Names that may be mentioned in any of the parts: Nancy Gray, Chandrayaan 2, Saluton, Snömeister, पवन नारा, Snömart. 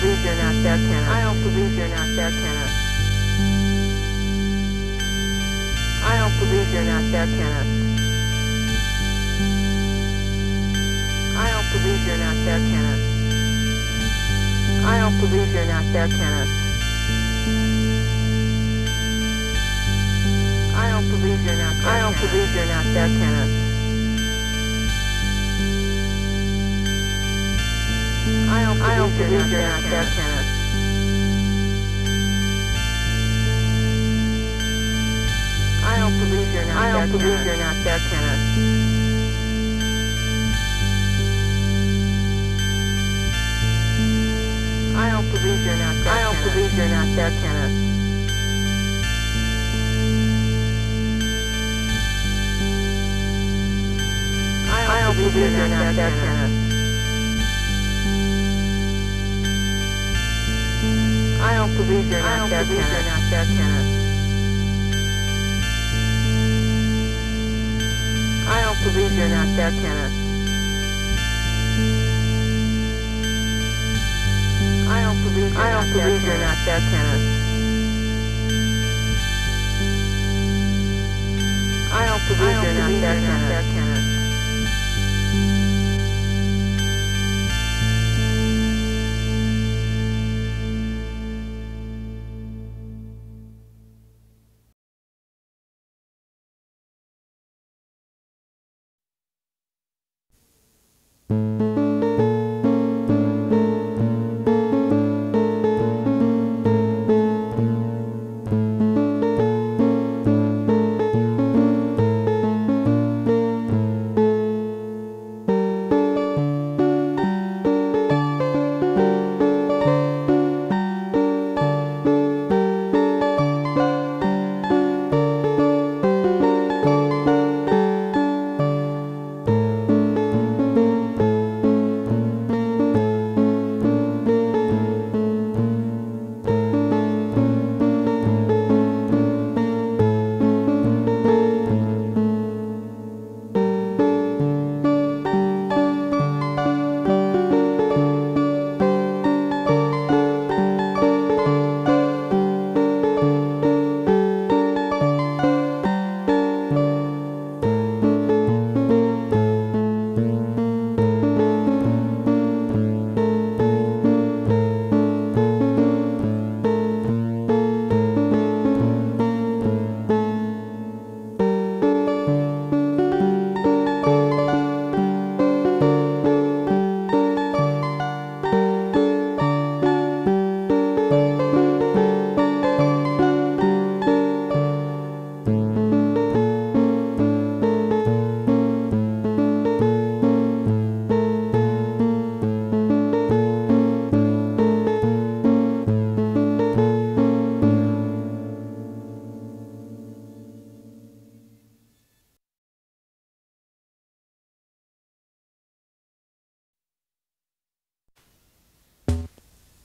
believe you're not there, Kenner. I don't believe you're not there, Kenner. I don't believe you're not there, Kenner. I don't believe you're not there, Kenner. I don't believe you're not there, Kenner. I don't believe you're not there. I don't believe you're not there, Kenner. I don't believe you're not there, Kenneth. I don't believe you're not there, Kenneth. I don't believe you're not there, Kenneth. I don't believe you're not there, Kenneth. I don't believe you're not there, Kenneth. I don't believe you're not there, Kenneth. I don't believe you're not there, Kenneth. I don't believe you're not there, Kenneth. I don't believe you're not there, Kenneth. I don't believe you're not there, Kenneth.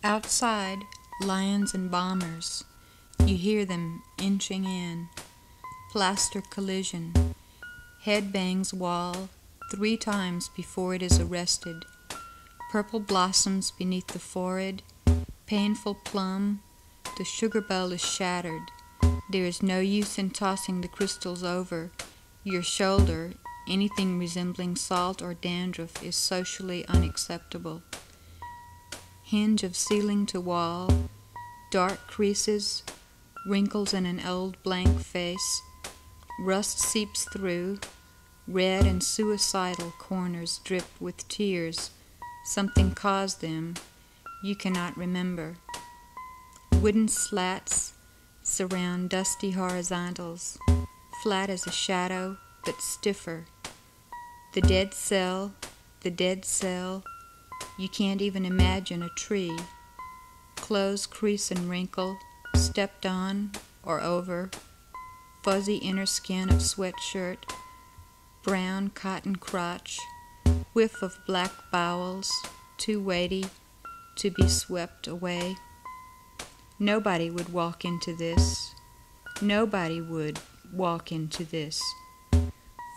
Outside, lions and bombers. You hear them inching in. Plaster collision. Head bangs wall 3 times before it is arrested. Purple blossoms beneath the forehead. Painful plum. The sugar bowl is shattered. There is no use in tossing the crystals over. Your shoulder, anything resembling salt or dandruff, is socially unacceptable. Hinge of ceiling to wall, dark creases, wrinkles in an old blank face, rust seeps through, red and suicidal corners drip with tears. Something caused them, you cannot remember. Wooden slats surround dusty horizontals, flat as a shadow, but stiffer. The dead cell, the dead cell. You can't even imagine a tree. Clothes crease and wrinkle, stepped on or over, fuzzy inner skin of sweatshirt, brown cotton crotch, whiff of black bowels, too weighty to be swept away. Nobody would walk into this. Nobody would walk into this.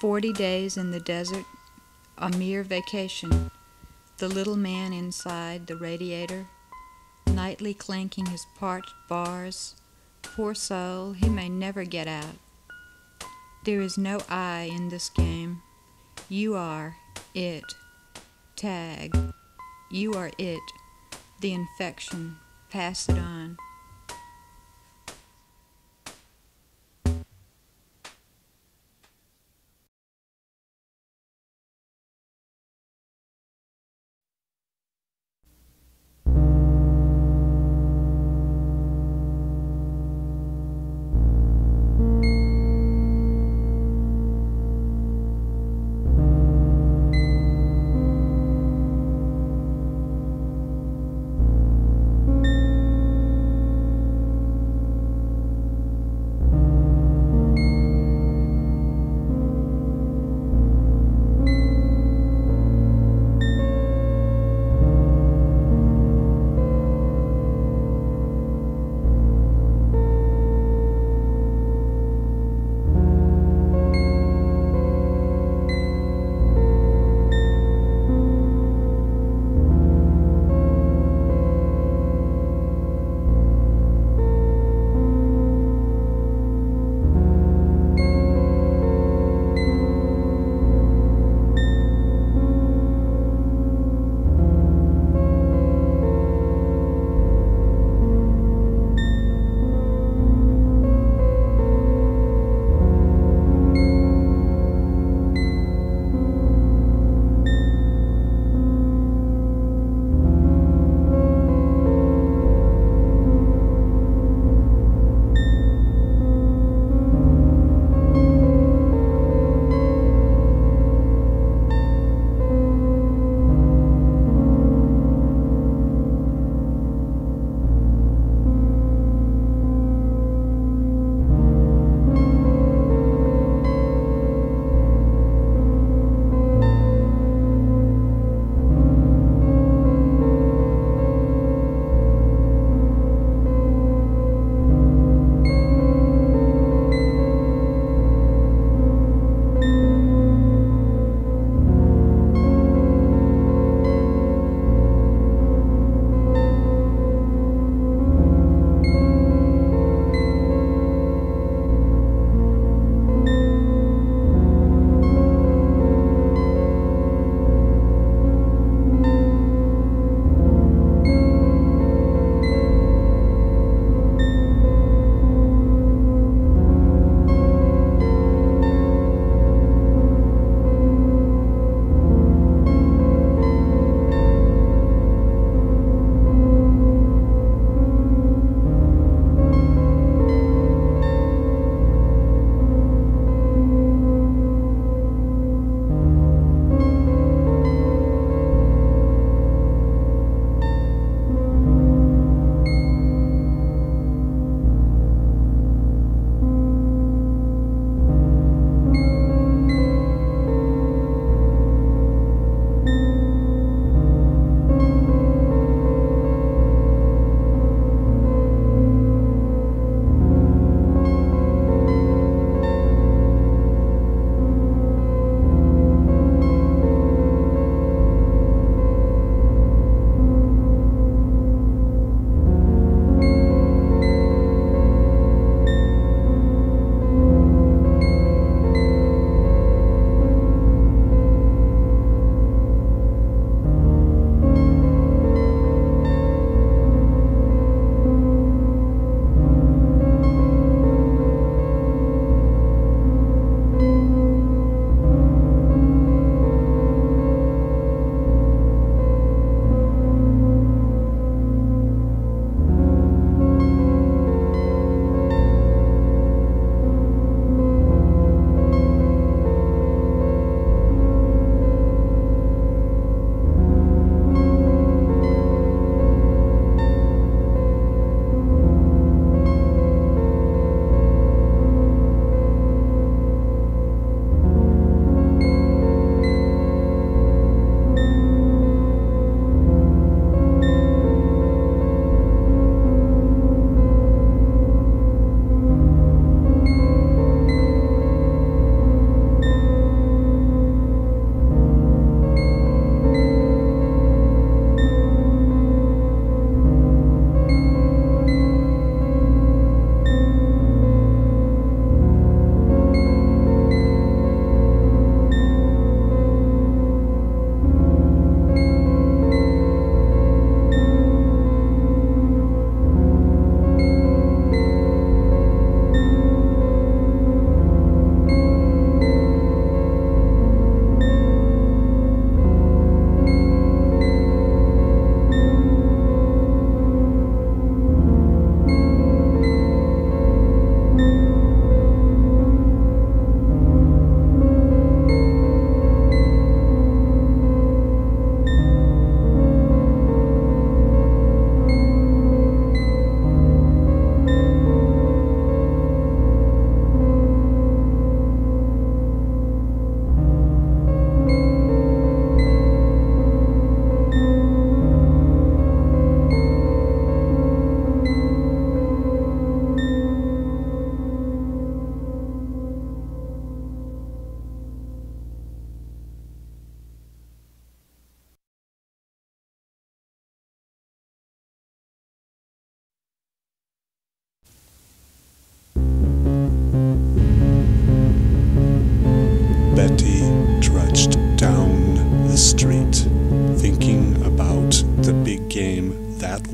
40 days in the desert, a mere vacation. The little man inside the radiator, nightly clanking his parched bars. Poor soul, he may never get out. There is no I in this game. You are it. Tag. You are it. The infection. Pass it on.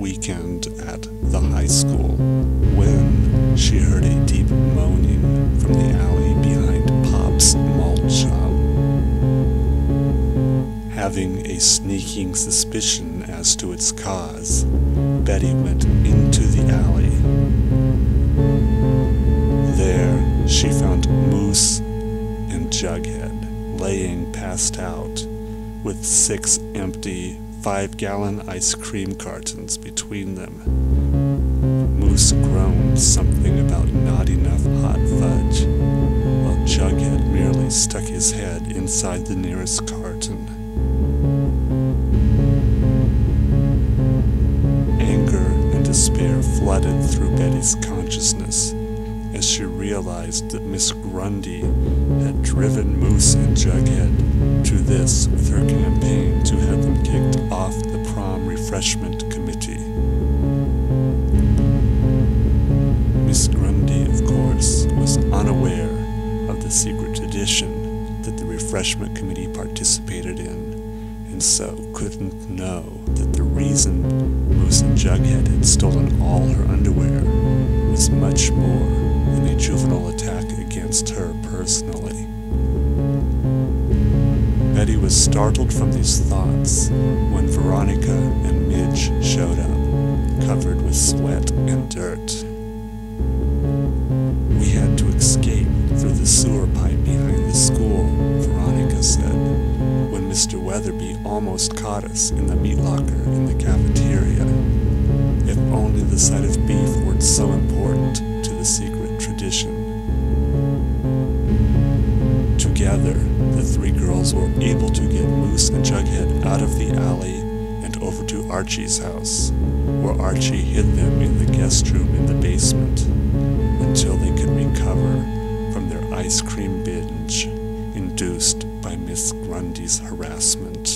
weekend at the high school when she heard a deep moaning from the alley behind Pop's malt shop. Having a sneaking suspicion as to its cause, Betty went into the alley. There she found Moose and Jughead laying passed out, with 6 empty 5-gallon ice cream cartons between them. Moose groaned something about not enough hot fudge, while Jughead merely stuck his head inside the nearest carton. Anger and despair flooded through Betty's consciousness as she realized that Miss Grundy had driven Moose and Jughead to this with her campaign to have them kicked off the prom refreshment committee. Miss Grundy, of course, was unaware of the secret tradition that the refreshment committee participated in, and so couldn't know that the reason Moose and Jughead had stolen all her underwear was much more than a juvenile attack against her personally. Betty was startled from these thoughts when Veronica and Midge showed up, covered with sweat and dirt. "We had to escape through the sewer pipe behind the school," Veronica said, when Mr. Weatherby almost caught us in the meat locker in the cafeteria. If only the sight of beef weren't so important to the secret tradition. Together, the 3 girls were able to get Moose and Jughead out of the alley and over to Archie's house, where Archie hid them in the guest room in the basement until they could recover from their ice cream binge induced by Miss Grundy's harassment.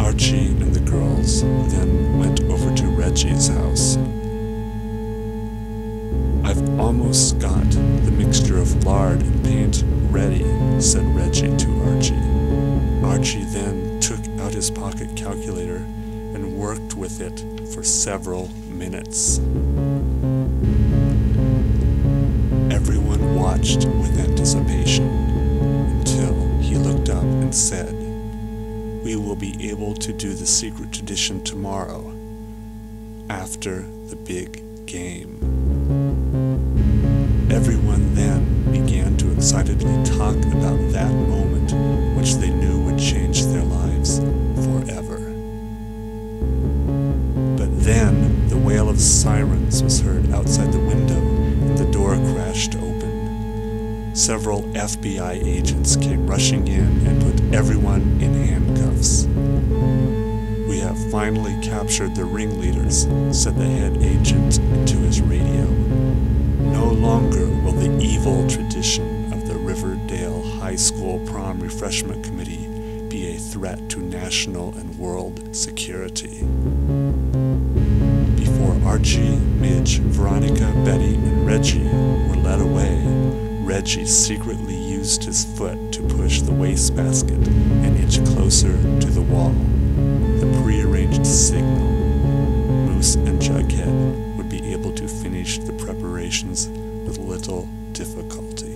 Archie and the girls then went over to Reggie's house. "I've almost got the mixture of lard and paint ready," said Reggie to Archie. Archie then took out his pocket calculator and worked with it for several minutes. Everyone watched with anticipation until he looked up and said, "We will be able to do the secret tradition tomorrow, after the big game." Everyone then began to excitedly talk about that moment which they knew would change their lives forever. But then the wail of sirens was heard outside the window and the door crashed open. Several FBI agents came rushing in and put everyone in handcuffs. "We have finally captured the ringleaders," said the head agent to his radio. "No longer will the evil tradition of the Riverdale High School Prom Refreshment Committee be a threat to national and world security." Before Archie, Midge, Veronica, Betty, and Reggie were led away, Reggie secretly used his foot to push the wastebasket an inch closer to the wall, the prearranged signal Moose and Jughead would be able to finish the preparations with little difficulty.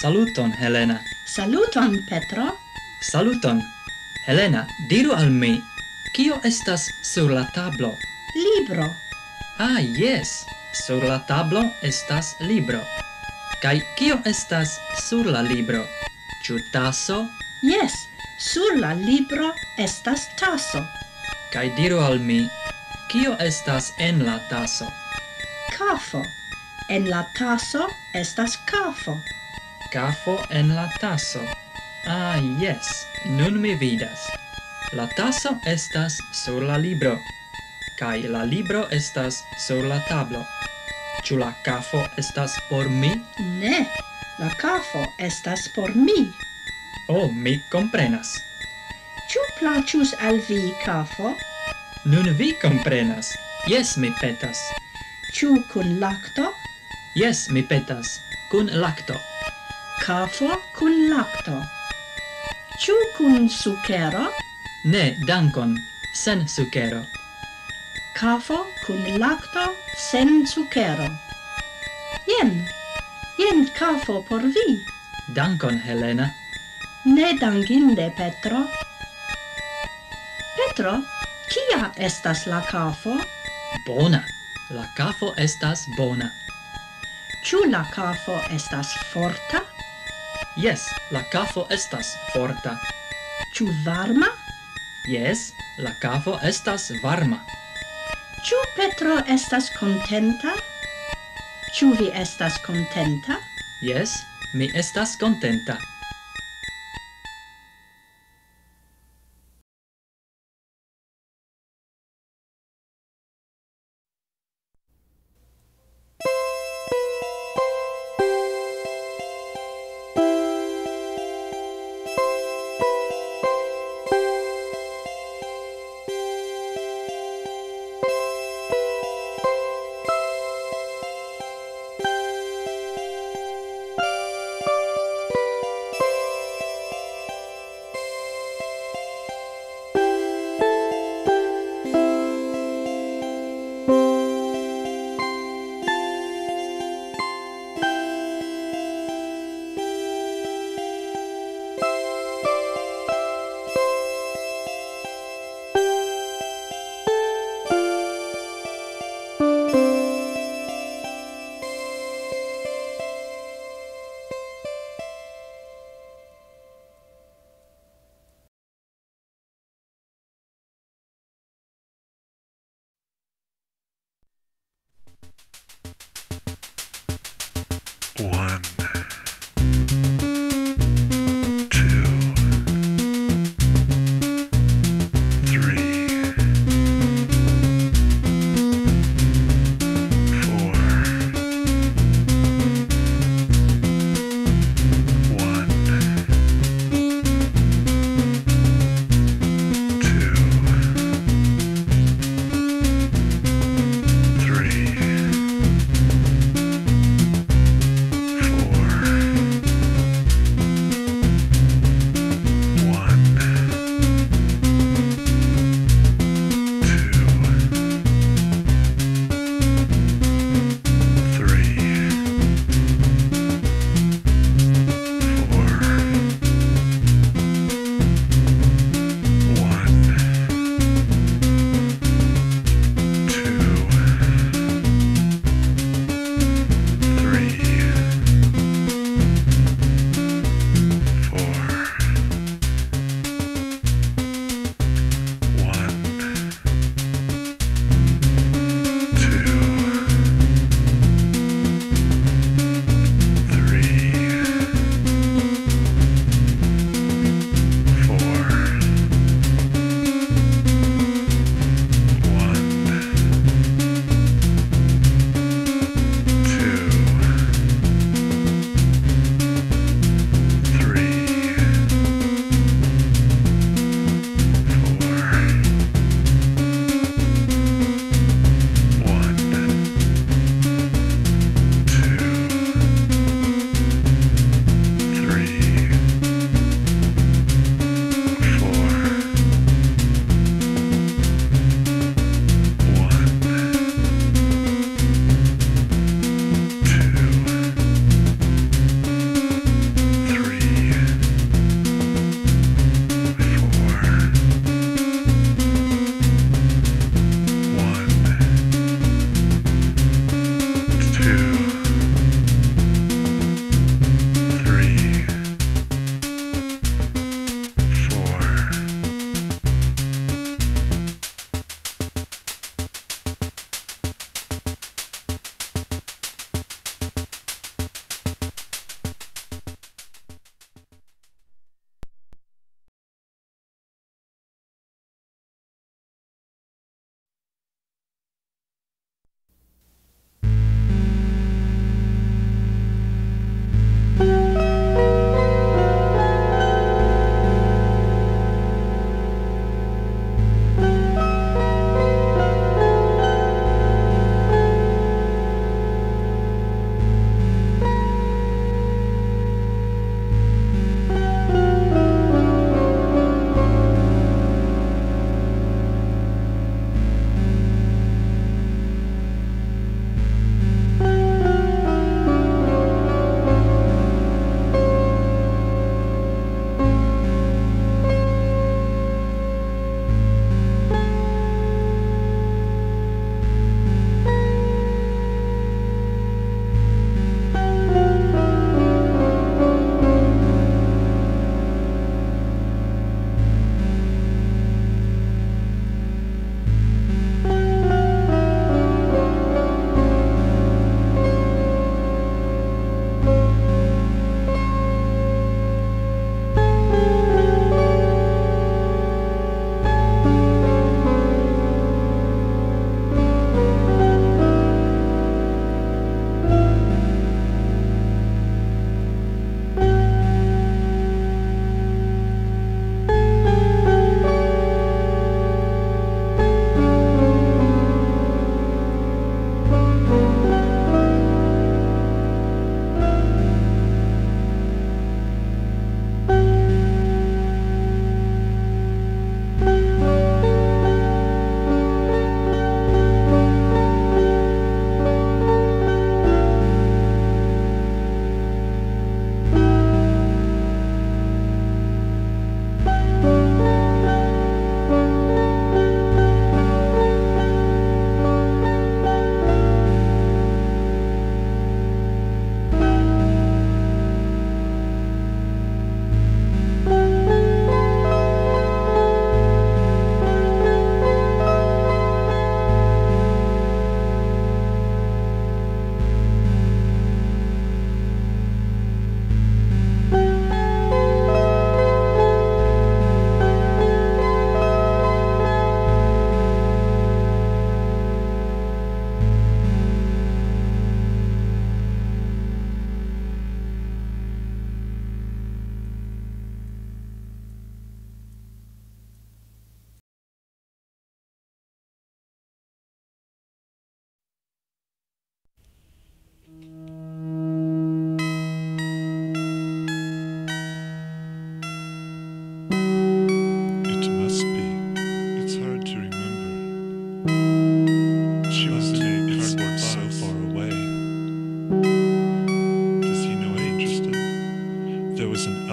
Saluton, Helena. Saluton, Petro. Saluton. Helena, diru al mi, kio estas sur la tablo? Libro. Ah, yes. Sur la tablo estas libro. Kaj kio estas sur la libro? Ĉu taso? Yes. Sur la libro estas taso. Kaj diru al mi, kio estas en la taso? Kafo. En la taso estas kafo. Kafo en la taso. Ah, yes. Nun mi vidas. La taso estas sur la libro. Kaj la libro estas sur la tablo. Ĉu la kafo estas por mi? Ne. La kafo estas por mi. Oh, mi komprenas. Ĉu plaĉus al vi kafo? Nun vi komprenas. Yes, mi petas. Ĉu kun lakto? Yes, mi petas. Kun lakto. Kafo kun lakto. Ĉu kun sukero? Ne, dankon. Sen sukero. Kafo kun lakto sen sukero. Jen. Jen kafo por vi. Dankon, Helena. Ne dankinde, Petro. Petro, kia estas la kafo? Bona. La kafo estas bona. Ĉu la kafo estas forta? Yes, la kafo estas forta. Ĉu varma? Yes, la kafo estas varma. Ĉu Petro estas kontenta? Ĉu vi estas kontenta? Yes, mi estas kontenta.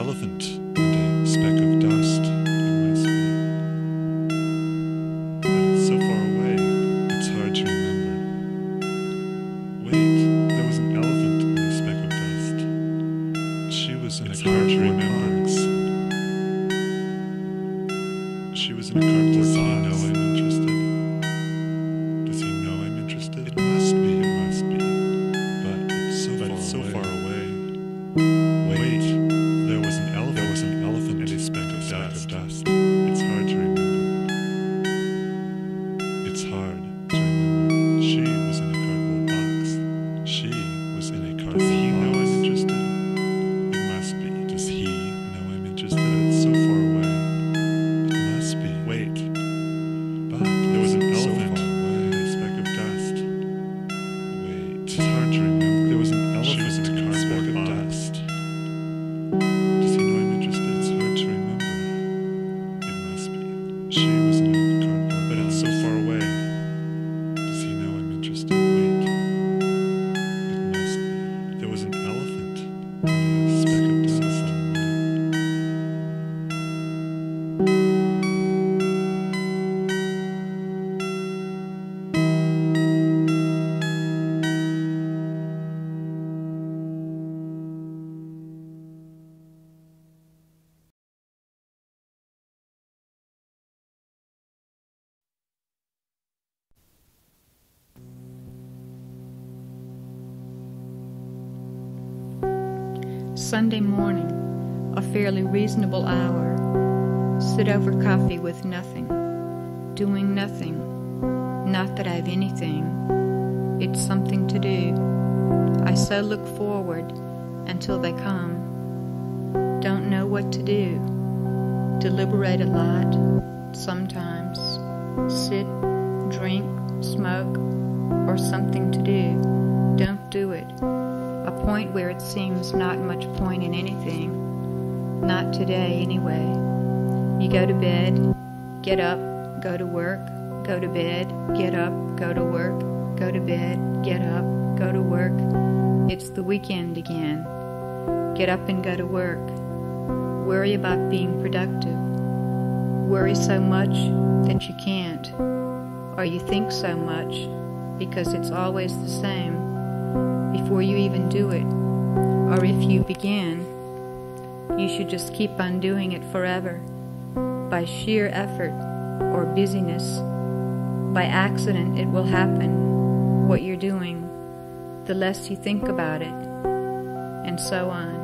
elephant and a speck of dust in my spleen. But it's so far away, it's hard to remember. Wait, there was an elephant and a speck of dust. She was in a cardboard box. She was in a cardboard box. Sunday morning, a fairly reasonable hour. Sit over coffee with nothing, doing nothing. Not that I've anything. It's something to do. I so look forward until they come. Don't know what to do. Deliberate a lot, sometimes. Sit, drink, smoke, or something to do. Don't do it. A point where it seems not much point in anything. Not today, anyway. You go to bed, get up, go to work, go to bed, get up, go to work, go to bed, get up, go to work. It's the weekend again. Get up and go to work. Worry about being productive. Worry so much that you can't, or you think so much, because it's always the same. Before you even do it, or if you begin, you should just keep on doing it forever, by sheer effort or busyness. By accident it will happen, what you're doing, the less you think about it, and so on.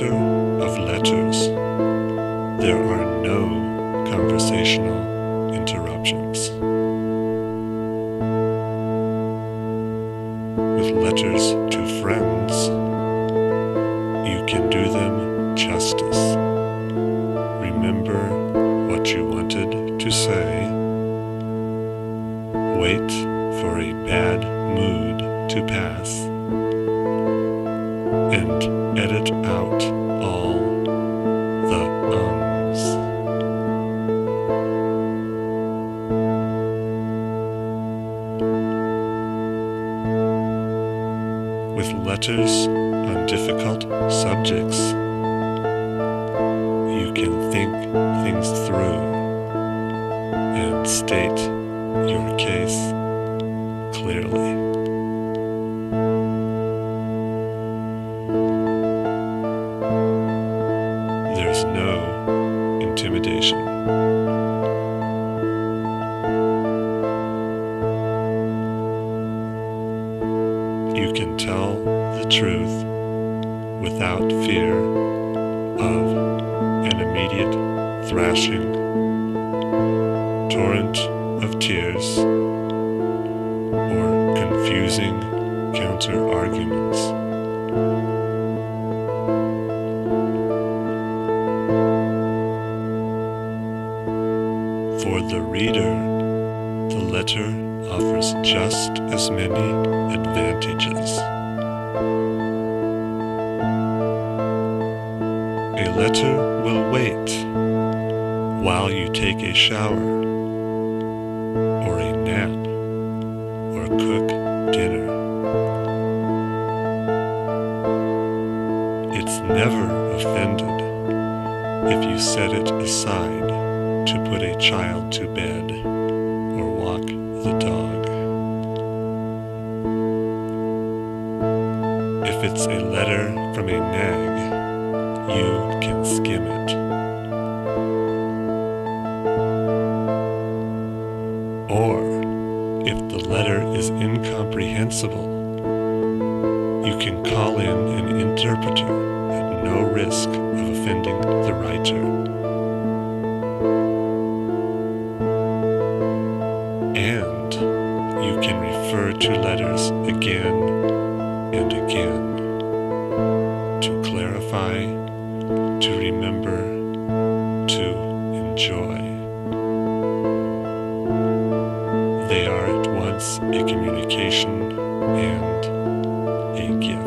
letter of letters. There are no conversational interruptions. With letters to friends, you can do them justice. Remember what you wanted to say. Wait for a bad mood to pass. And edit out all the ums. With letters on difficult subjects, you can think things through and state your case clearly. There's no intimidation. You can tell the truth without fear of an immediate thrashing, torrent of tears, or confusing counter-arguments. For the reader, the letter offers just as many advantages. A letter will wait while you take a shower, or a nap, or cook dinner. It's never offended if you set it aside to put a child to bed or walk the dog. If it's a letter from a nag, you can skim it. Or, if the letter is incomprehensible, you can call in an interpreter at no risk of offending the writer. And you can refer to letters again and again to clarify, to remember, to enjoy. They are at once a communication and a gift.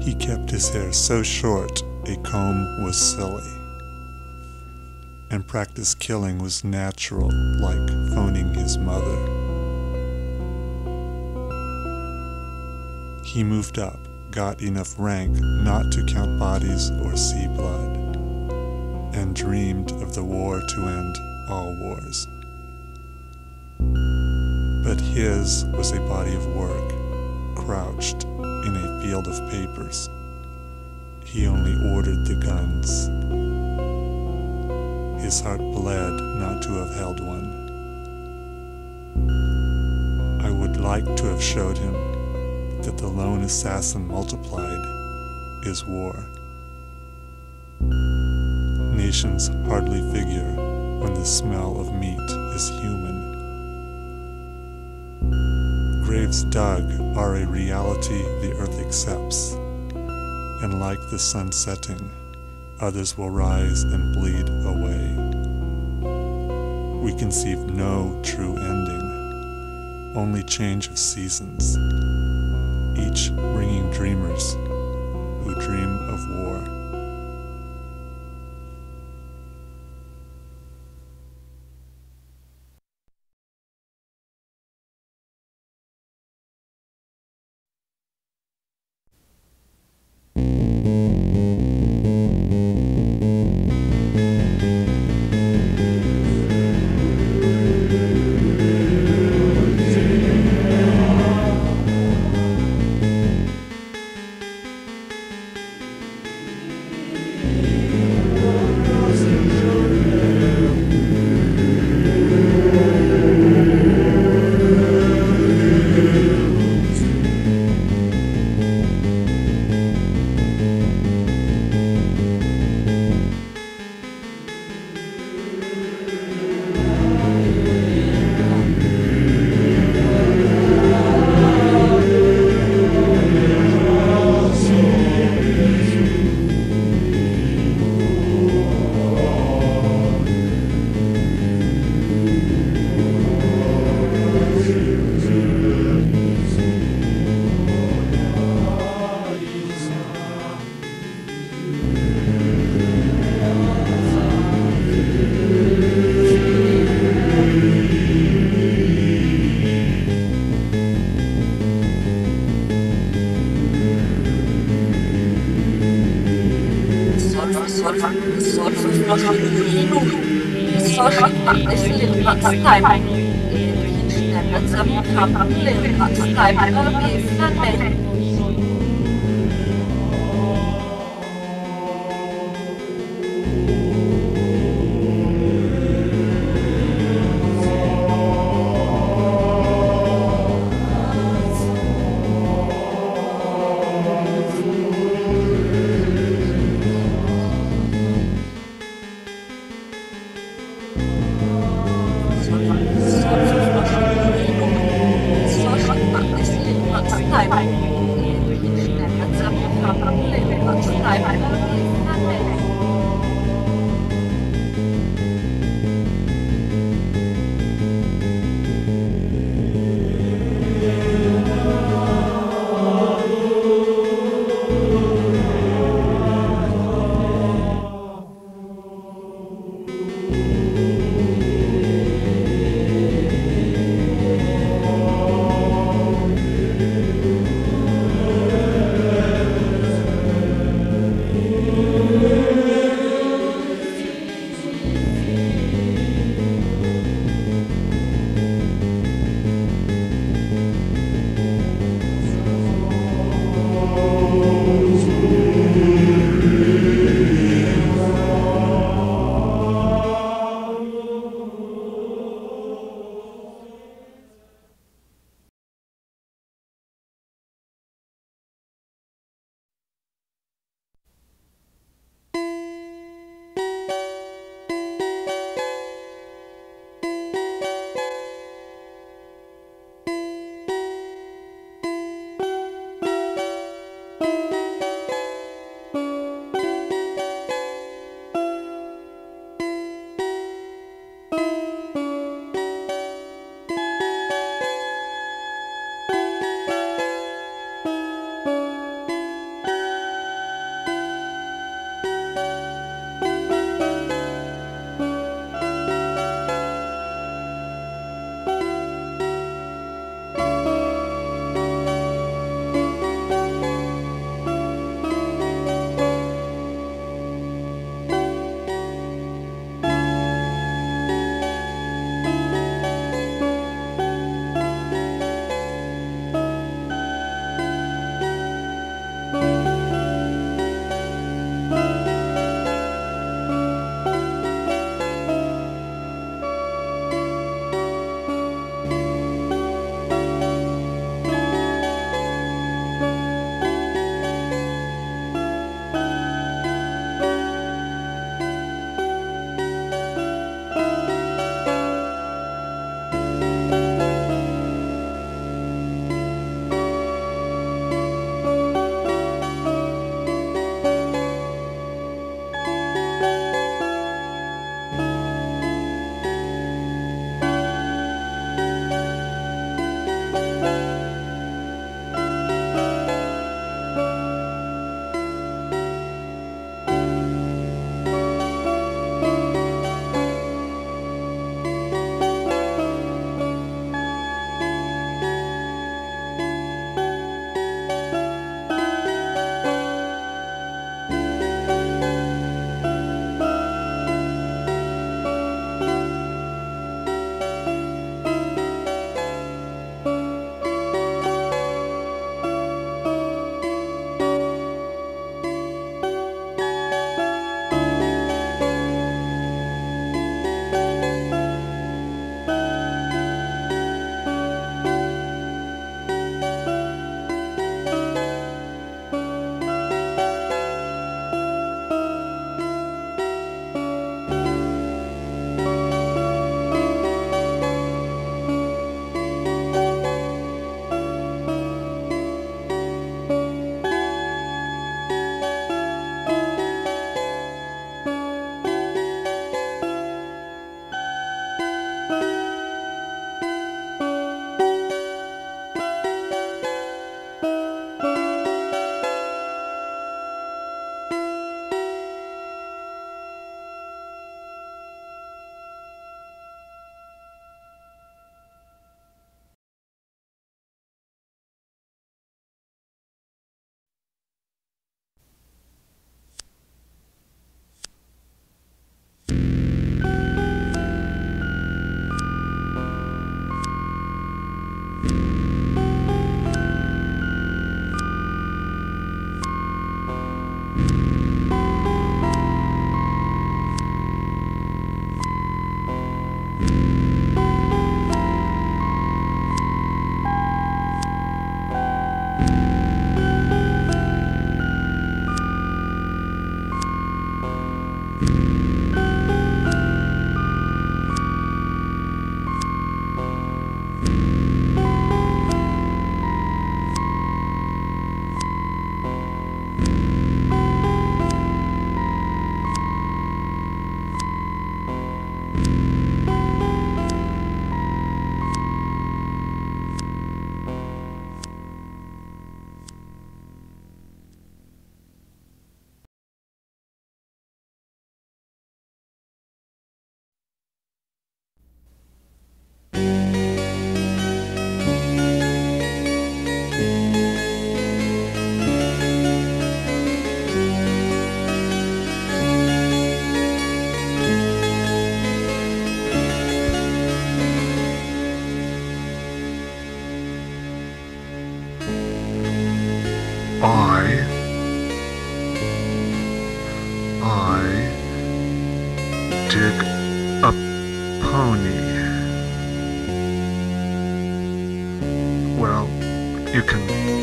He kept his hair so short a comb was silly, and practice killing was natural, like phoning his mother. He moved up, got enough rank not to count bodies or see blood, and dreamed of the war to end all wars. But his was a body of work, crouched in a field of papers. He only ordered the guns. His heart bled not to have held one. I would like to have showed him that the lone assassin multiplied is war. Nations hardly figure when the smell of meat is human. Graves dug are a reality the earth accepts, and like the sun setting, others will rise and bleed away. We conceive no true ending, only change of seasons, each bringing dreamers who dream of war.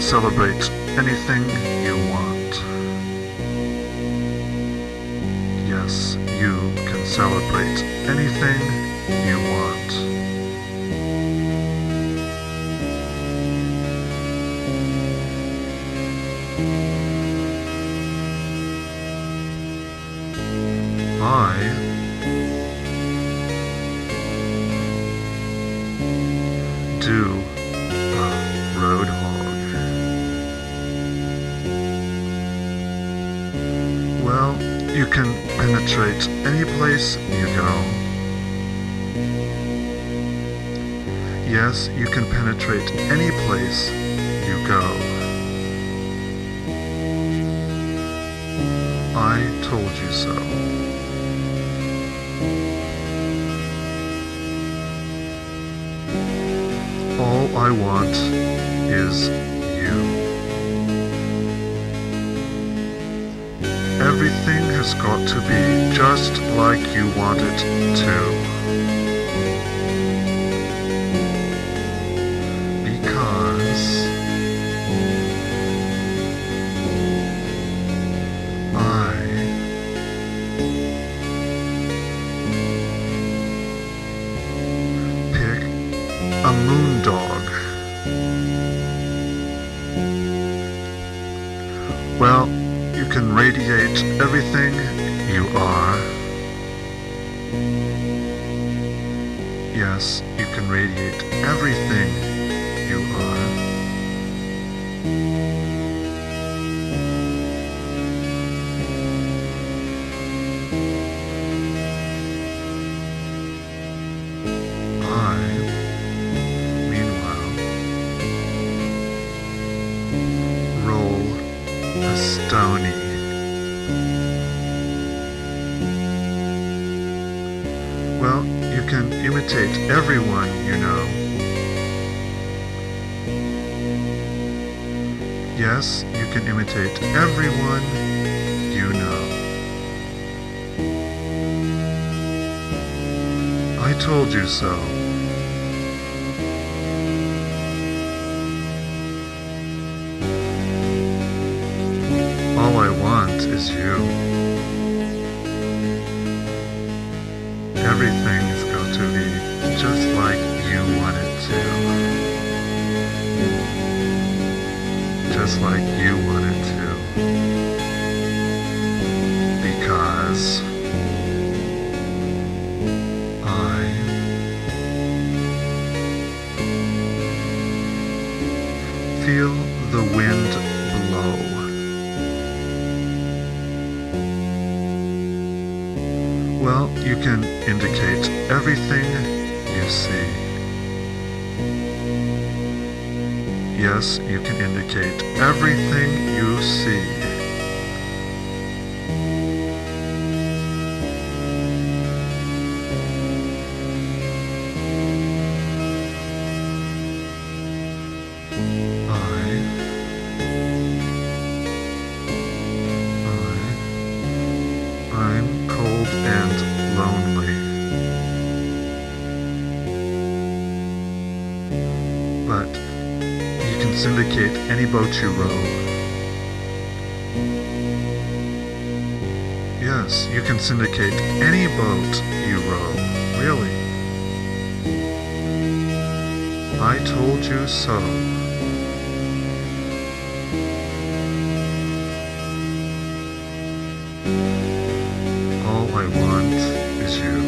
Celebrate anything you want. Yes, you can celebrate anything you want. I do a road hog. Well, you can penetrate any place you go. Yes, you can penetrate any place you go. I told you so. All I want is you. Everything has got to be just like you want it to. Because I pick a moon dog. Well, you can radiate everything you are. Yes, you can radiate everything you are. Stony. Well, you can imitate everyone you know. Yes, you can imitate everyone you know. I told you so. All I want is you. Everything is going to be just like you want it to. Just like you want it to. Because I feel the wind blow. Well, you can indicate everything you see. Yes, you can indicate everything you see. I'm cold and lonely. But you can syndicate any boat you row. Yes, you can syndicate any boat you row. Really? I told you so. All I want is you.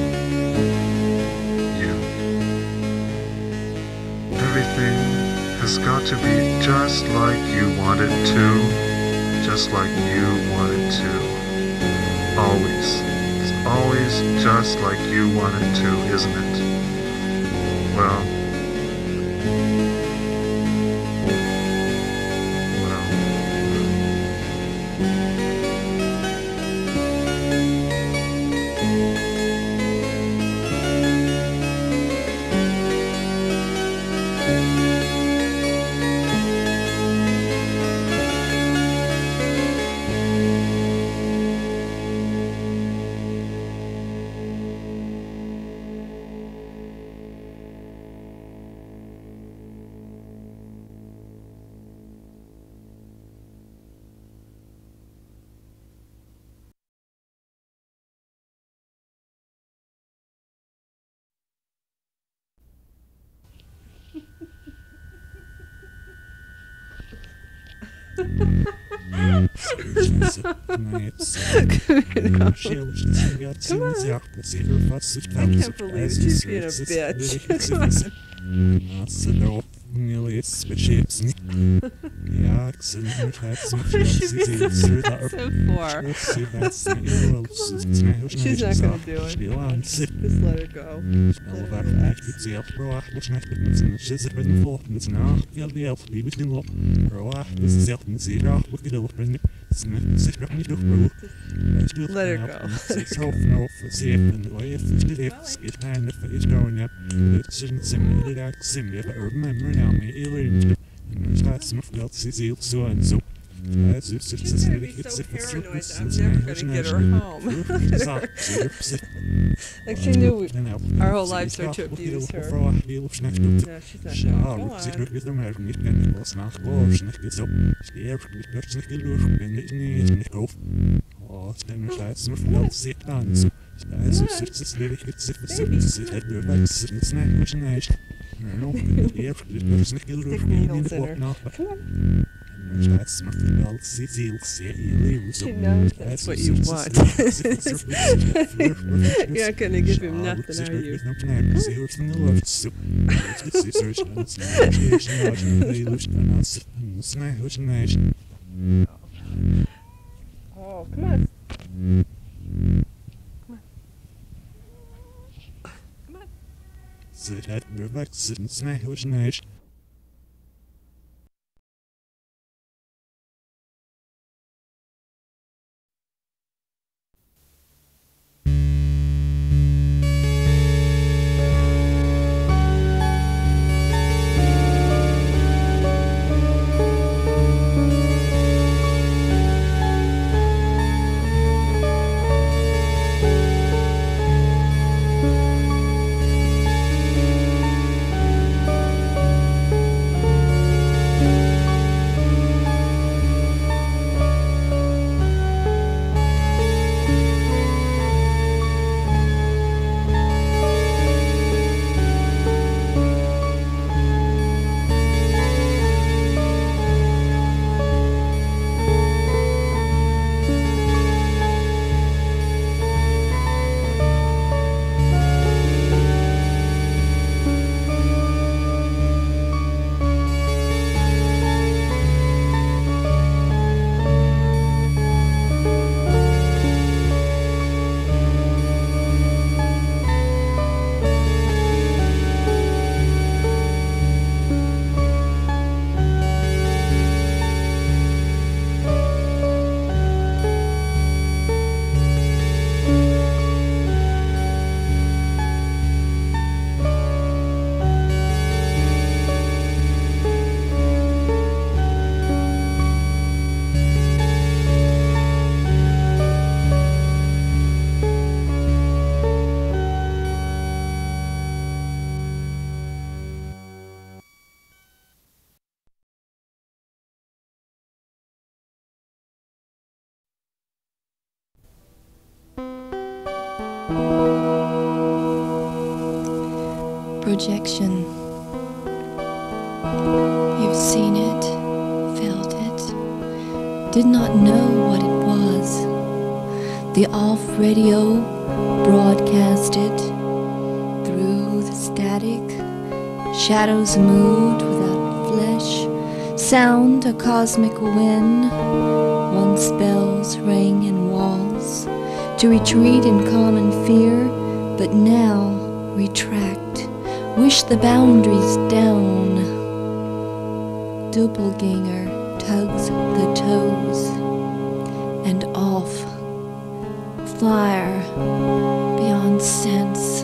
out to be just like you want it to, just like you want it to. Always. It's always just like you want it to, isn't it? She's not gonna do it. Just let her go. Let her go. Like she knew our whole lives were to abuse her. No, she's not going to go on. She knows that's what you want. You're not going to give him nothing, are you? Oh, come on. Come on. Come on. Sit at your back, sit and snack, which nice. Projection. You've seen it, felt it, did not know what it was. The off-radio broadcasted through the static. Shadows moved without flesh, Sound a cosmic wind, once bells rang in walls, to retreat in calm and fear, but now retract, wish the boundaries down. Doppelganger tugs the toes, and off, flyer beyond sense.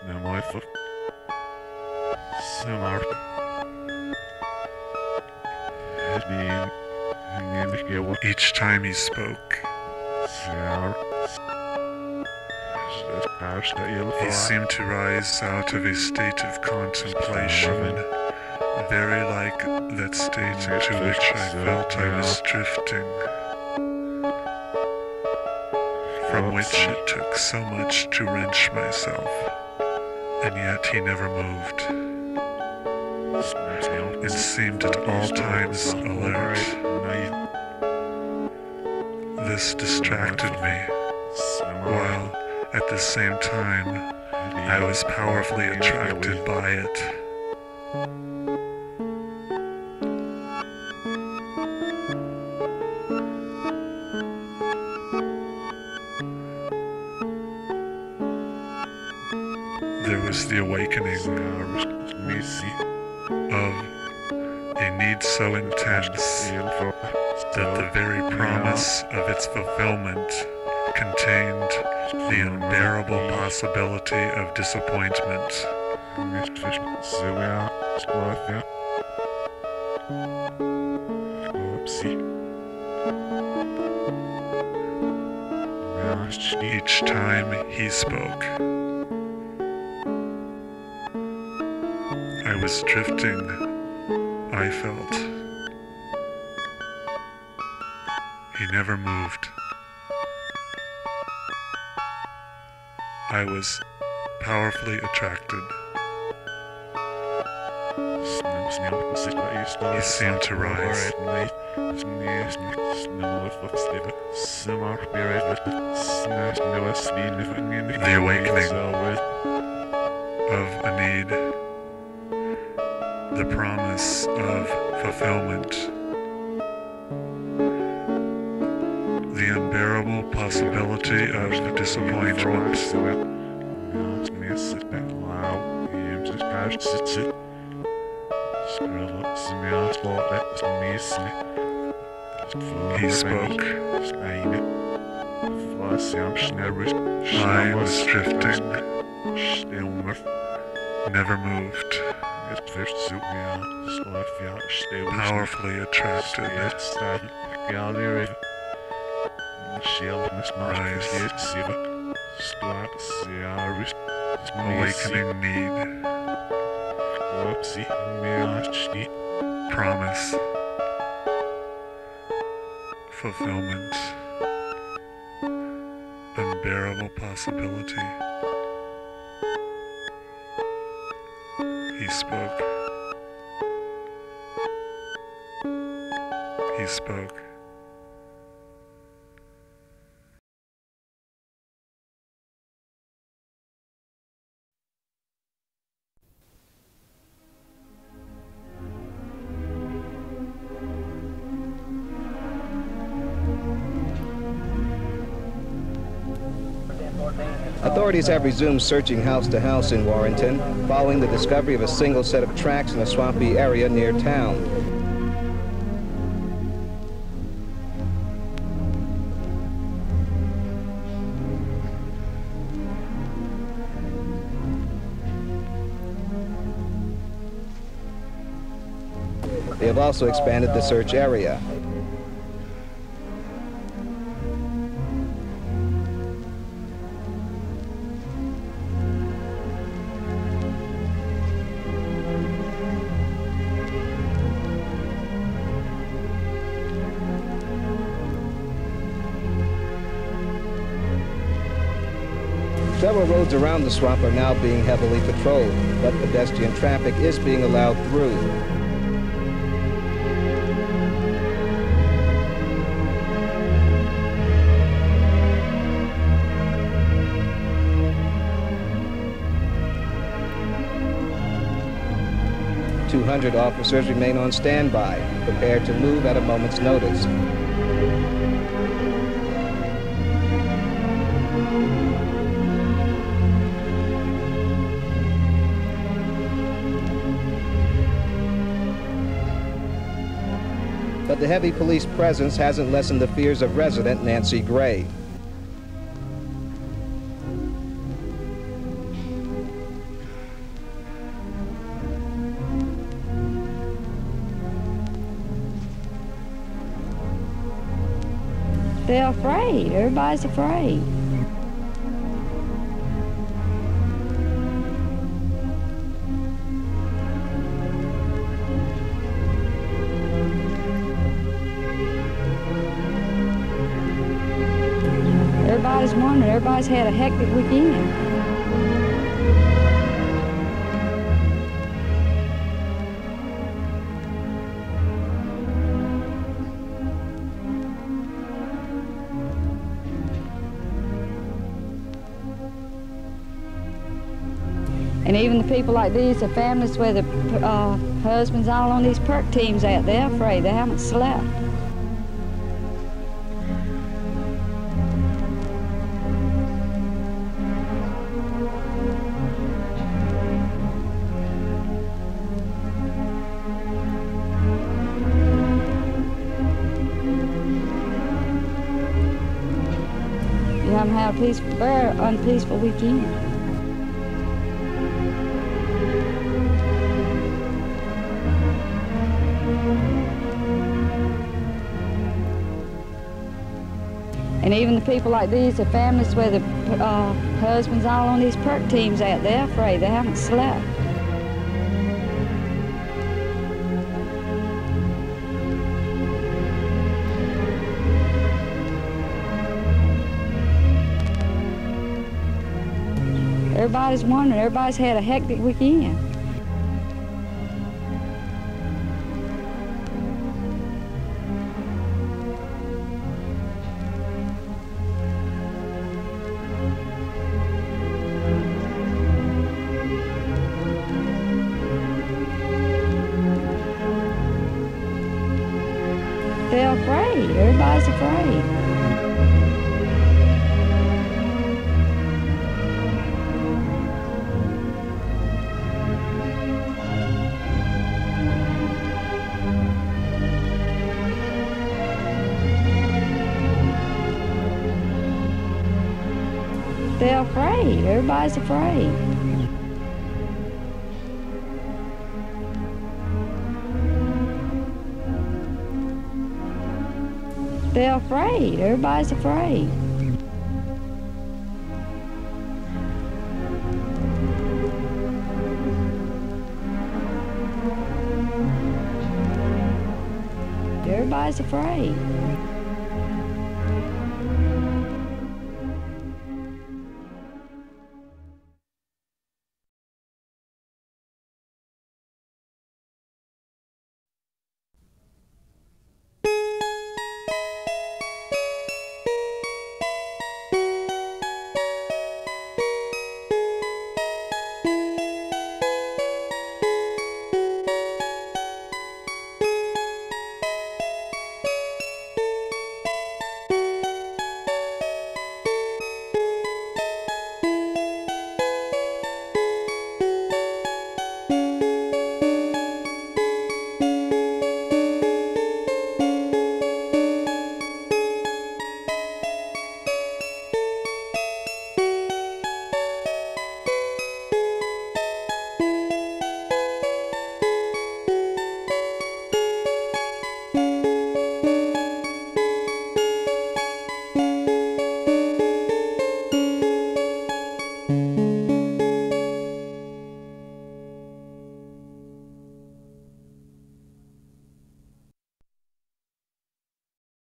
Snömeister, Snömart, his name, each time he spoke, he seemed to rise out of a state of contemplation, very like that state into which I felt I was drifting, from which it took so much to wrench myself. And yet he never moved. It seemed at all times alert. This distracted me, while at the same time I was powerfully attracted by it. There was the awakening of a need so intense that the very promise of its fulfillment contained the unbearable possibility of disappointment. Each time he spoke, I was drifting, I felt. He never moved. I was powerfully attracted. He seemed to rise. The awakening of a need. The promise of fulfillment. The unbearable possibility of the disappointment. He spoke. I was drifting. Never moved. Powerfully attracted. Rise. Awakening need. Whoopsie, Miyashki, promise, fulfillment, unbearable possibility. He spoke. He spoke. Authorities have resumed searching house to house in Warrenton, following the discovery of a single set of tracks in a swampy area near town. They have also expanded the search area. Several roads around the swamp are now being heavily patrolled, but pedestrian traffic is being allowed through. Around 200 officers remain on standby, prepared to move at a moment's notice. But the heavy police presence hasn't lessened the fears of resident Nancy Gray. They're afraid. Everybody's afraid. Everybody's wondering, everybody's had a hectic weekend. And even the people like these, the families where the husbands all on these perk teams out, they're afraid, they haven't slept. We haven't had a peaceful, very unpeaceful weekend. And even the people like these, the families where the husbands all on these perk teams out, they're afraid, they haven't slept. Everybody's wondering, everybody's had a hectic weekend. They're afraid, everybody's afraid. They're afraid. Everybody's afraid. They're afraid. Everybody's afraid. everybody's afraid.